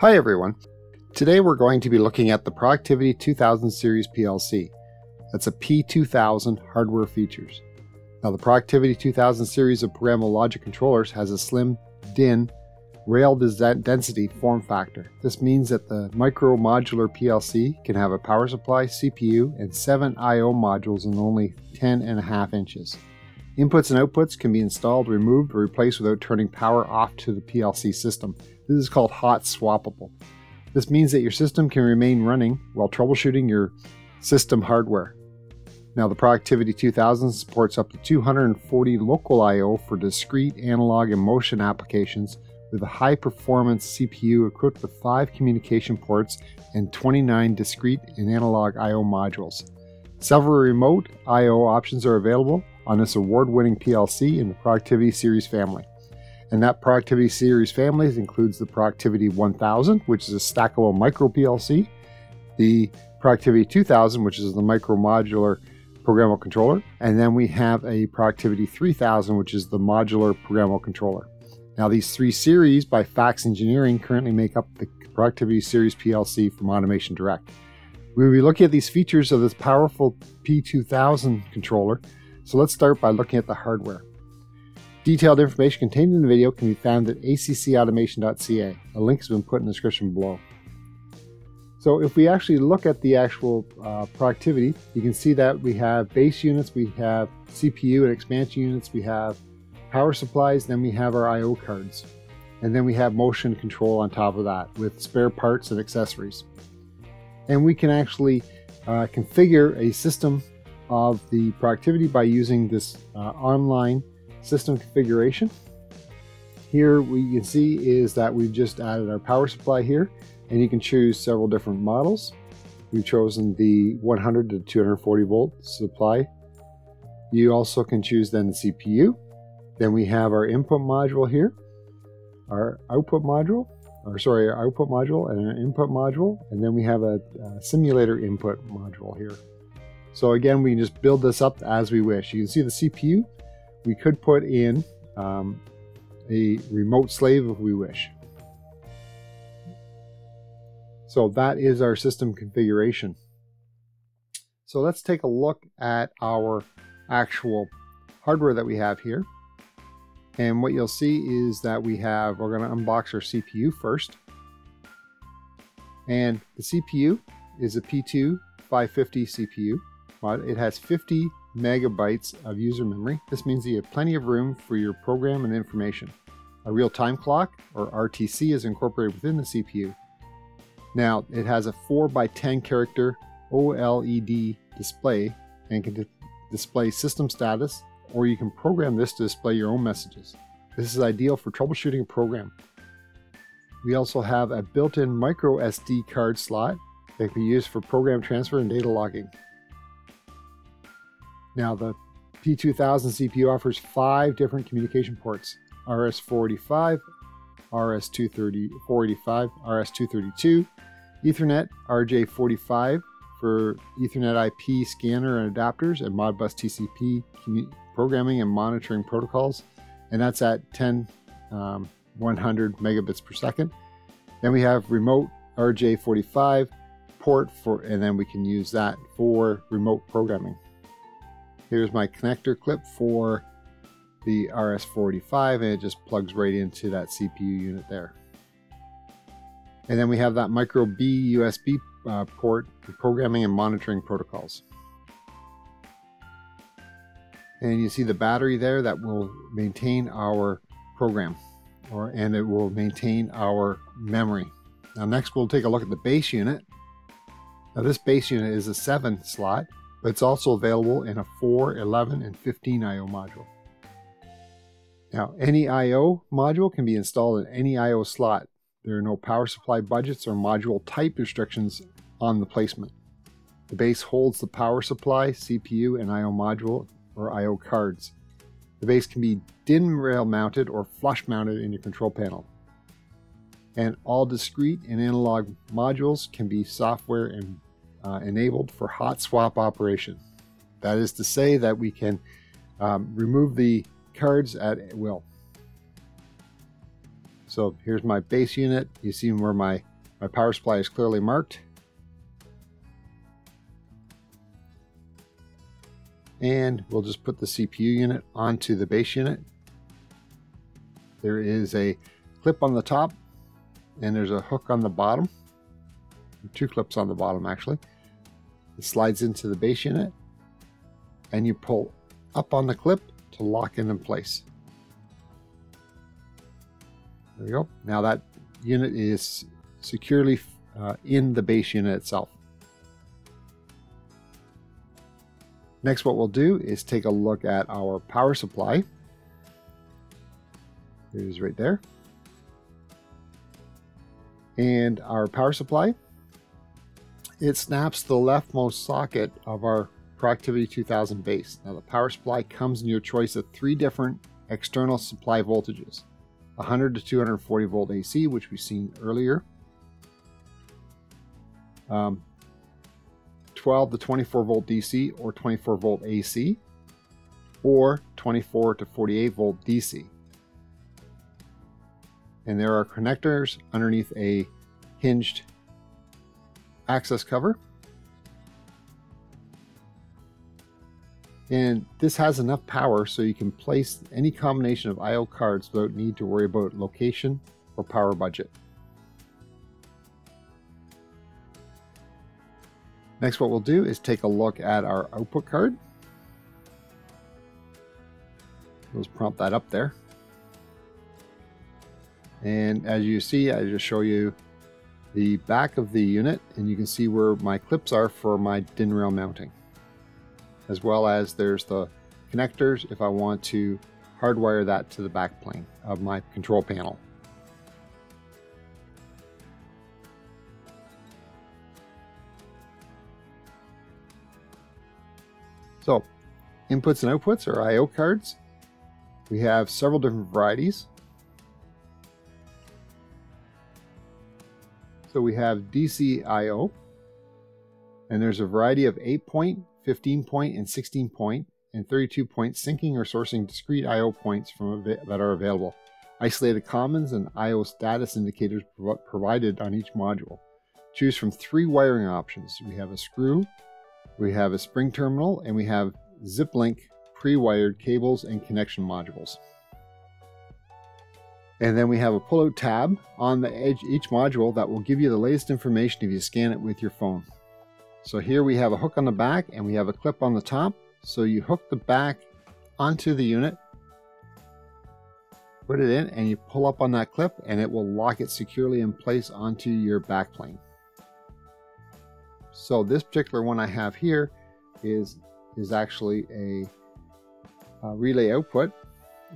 Hi everyone. Today we're going to be looking at the Productivity 2000 series PLC. That's a P2000 hardware features. Now the Productivity 2000 series of programmable logic controllers has a slim DIN rail density form factor. This means that the micromodular PLC can have a power supply, CPU, and 7 IO modules in only 10.5 inches. Inputs and outputs can be installed, removed, or replaced without turning power off to the PLC system. This is called hot swappable. This means that your system can remain running while troubleshooting your system hardware. Now the Productivity 2000 supports up to 240 local IO for discrete analog and motion applications with a high-performance CPU equipped with 5 communication ports and 29 discrete and analog IO modules. Several remote IO options are available on this award-winning PLC in the Productivity series family. And that Productivity series family includes the Productivity 1000, which is a stackable micro PLC, the Productivity 2000, which is the micromodular programmable controller, and then we have a Productivity 3000, which is the modular programmable controller. Now these three series by FACTS Engineering currently make up the Productivity series PLC from Automation Direct. We will be looking at these features of this powerful P2000 controller, so let's start by looking at the hardware. Detailed information contained in the video can be found at accautomation.ca. A link has been put in the description below. So if we actually look at the actual productivity, you can see that we have base units, we have CPU and expansion units, we have power supplies, then we have our IO cards, and then we have motion control on top of that with spare parts and accessories. And we can actually configure a system of the productivity by using this online system configuration. Here we can see is that we've just added our power supply here, and you can choose several different models. We've chosen the 100 to 240 volt supply. You also can choose then the CPU. Then we have our input module here, our output module and our input module, and then we have a simulator input module here. So again, we can just build this up as we wish. You can see the CPU. We could put in a remote slave if we wish. So that is our system configuration. So let's take a look at our actual hardware that we have here. And what you'll see is that we're going to unbox our CPU first. And the CPU is a P2 550 CPU. It has 50 megabytes of user memory. This means that you have plenty of room for your program and information. A real-time clock, or RTC, is incorporated within the CPU. Now, it has a 4x10 character OLED display and can display system status, or you can program this to display your own messages. This is ideal for troubleshooting a program. We also have a built-in micro SD card slot that can be used for program transfer and data logging. Now the P2000 CPU offers 5 different communication ports: RS-485, RS-485, RS-232, Ethernet, RJ45 for Ethernet IP scanner and adapters, and Modbus TCP programming and monitoring protocols, and that's at 100 megabits per second. Then we have remote RJ45 port for, and then we can use that for remote programming. Here's my connector clip for the RS-485, and it just plugs right into that CPU unit there. And then we have that micro B USB port for programming and monitoring protocols. And you see the battery there that will maintain our program, and it will maintain our memory. Now next we'll take a look at the base unit. Now this base unit is a 7 slot, but it's also available in a 4, 11, and 15 IO module. Now, any IO module can be installed in any IO slot. There are no power supply budgets or module type restrictions on the placement. The base holds the power supply, CPU, and IO module or IO cards. The base can be DIN rail mounted or flush mounted in your control panel. And all discrete and analog modules can be software and enabled for hot swap operation. That is to say that we can remove the cards at will. So here's my base unit. You see where my My power supply is clearly marked. And we'll just put the CPU unit onto the base unit. There is a clip on the top and there's a hook on the bottom. Two clips on the bottom actually. It slides into the base unit and you pull up on the clip to lock it in place. There we go. Now that unit is securely in the base unit itself. Next, what we'll do is take a look at our power supply. It is right there. And our power supply, it snaps the leftmost socket of our Productivity 2000 base. Now the power supply comes in your choice of three different external supply voltages. 100 to 240 volt AC, which we've seen earlier. 12 to 24 volt DC or 24 volt AC, or 24 to 48 volt DC. And there are connectors underneath a hinged access cover. And this has enough power so you can place any combination of IO cards without need to worry about location or power budget. Next, what we'll do is take a look at our output card. We'll just prompt that up there. And as you see, I just show you the back of the unit and you can see where my clips are for my DIN rail mounting. As well as there's the connectors if I want to hardwire that to the back plane of my control panel. So, inputs and outputs are IO cards. We have several different varieties. So we have DC IO, and there's a variety of 8-point, 15-point, and 16-point, and 32-point syncing or sourcing discrete IO points that are available. Isolated commons and IO status indicators provided on each module. Choose from three wiring options. We have a screw, we have a spring terminal, and we have zip link pre-wired cables and connection modules. And then we have a pullout tab on the edge each module that will give you the latest information if you scan it with your phone. So here we have a hook on the back and we have a clip on the top. So you hook the back onto the unit, put it in, and you pull up on that clip and it will lock it securely in place onto your back plane. So this particular one I have here is actually a relay output.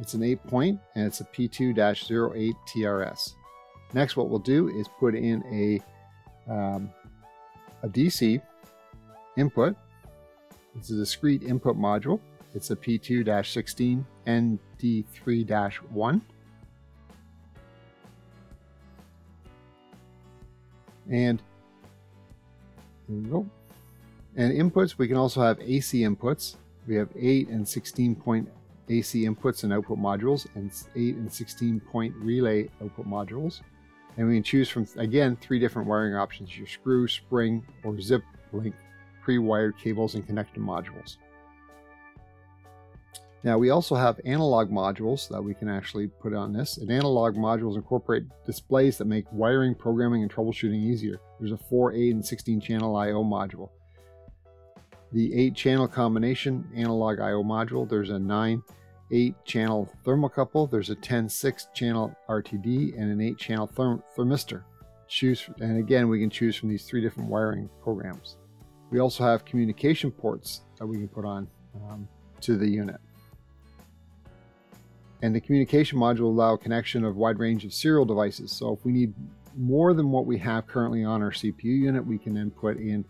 It's an 8-point and it's a P2-08TRS. Next, what we'll do is put in a DC input. It's a discrete input module. It's a P2-16ND3-1. And there we go. And inputs, we can also have AC inputs. We have 8 and 16-point AC inputs and output modules, and 8 and 16-point relay output modules. And we can choose from, again, three different wiring options: your screw, spring, or zip link pre-wired cables and connected modules. Now we also have analog modules that we can actually put on this. And analog modules incorporate displays that make wiring, programming, and troubleshooting easier. There's a 4, 8, and 16 channel IO module. The 8-channel combination analog IO module, there's a 9/8-channel thermocouple, there's a 10/6-channel RTD, and an 8-channel thermistor. And again, we can choose from these three different wiring programs. We also have communication ports that we can put on to the unit. And the communication module allows connection of a wide range of serial devices. So if we need more than what we have currently on our CPU unit, we can then put in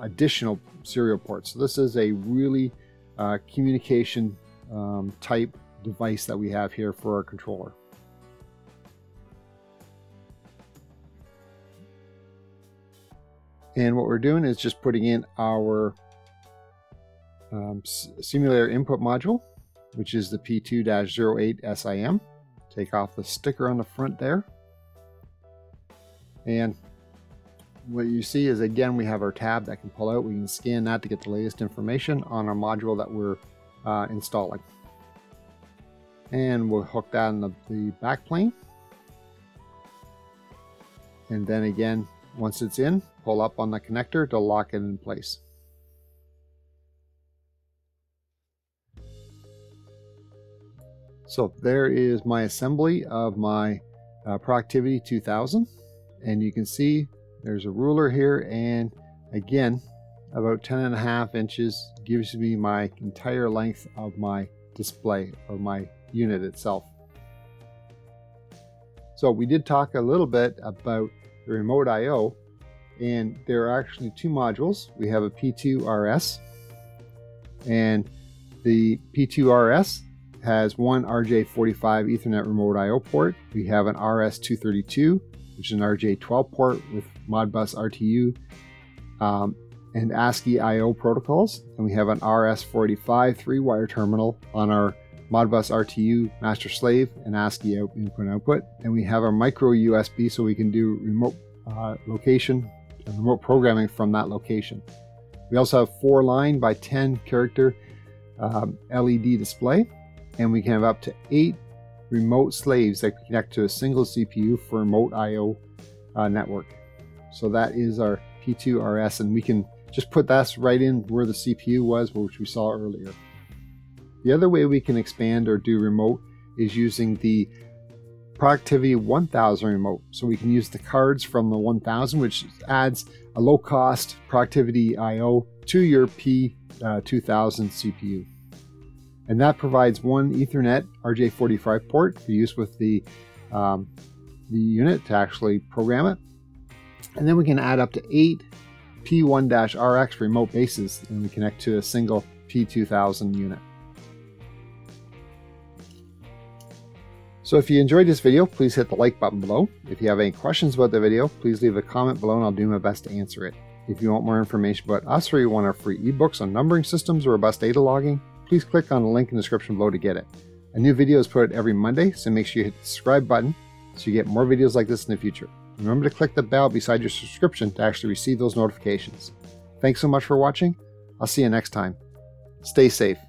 additional serial ports. So this is a really communication type device that we have here for our controller. And what we're doing is just putting in our simulator input module, which is the P2-08 SIM. Take off the sticker on the front there. And What you see is, again, we have our tab that can pull out. We can scan that to get the latest information on our module that we're installing. And we'll hook that in the back plane. And then again, once it's in, pull up on the connector to lock it in place. So there is my assembly of my Productivity 2000, and you can see there's a ruler here, and again about 10.5 inches gives me my entire length of my display of my unit itself. So we did talk a little bit about the remote IO, and there are actually two modules. We have a P2-RS, and the P2-RS has one RJ45 Ethernet remote IO port. We have an RS232, which is an RJ12 port with Modbus RTU and ASCII IO protocols. And we have an RS485 three-wire terminal on our Modbus RTU master-slave and ASCII input-output. And we have our micro USB, so we can do remote remote programming from that location. We also have 4-line by 10-character LED display. And we can have up to 8 remote slaves that connect to a single CPU for remote IO network. So that is our P2-RS, and we can just put that right in where the CPU was, which we saw earlier. The other way we can expand or do remote is using the Productivity 1000 remote. So we can use the cards from the 1000, which adds a low-cost Productivity IO to your P2000 CPU. And that provides one Ethernet RJ45 port for use with the unit to actually program it. And then we can add up to 8 P1-RX remote bases, and we connect to a single P2000 unit. So if you enjoyed this video, please hit the like button below. If you have any questions about the video, please leave a comment below and I'll do my best to answer it. If you want more information about us, or you want our free ebooks on numbering systems or robust data logging, please click on the link in the description below to get it. A new video is put out every Monday, so make sure you hit the subscribe button so you get more videos like this in the future. Remember to click the bell beside your subscription to actually receive those notifications. Thanks so much for watching. I'll see you next time. Stay safe.